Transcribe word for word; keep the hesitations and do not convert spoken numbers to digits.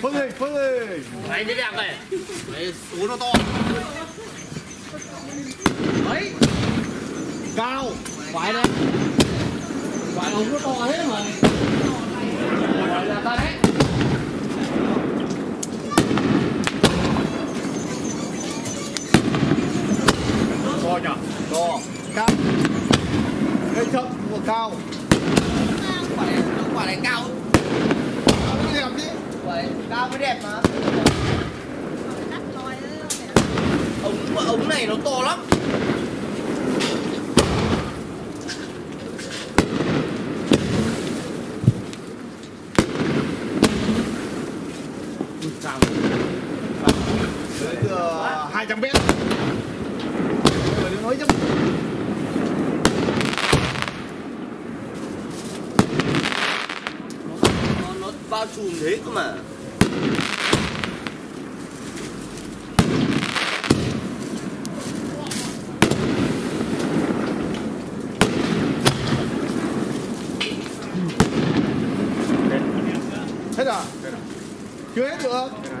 펀데이 펀데이 많이 내려 안 가요. 오로 더. 에이. cao. Phải lên. Phải ông nó to hết mà. Phải là ta hết. To nhỉ? To. Cao. Đây chậm vừa cao. Quả này, quả này cao. Nó đẹp chứ. Vậy, cao mới đẹp mà. Ống ống này nó to lắm. hai trăm mét. Rồi nó nói chứ. Nó nó bao trùm thế cơ mà. Hết à? Chưa hết được.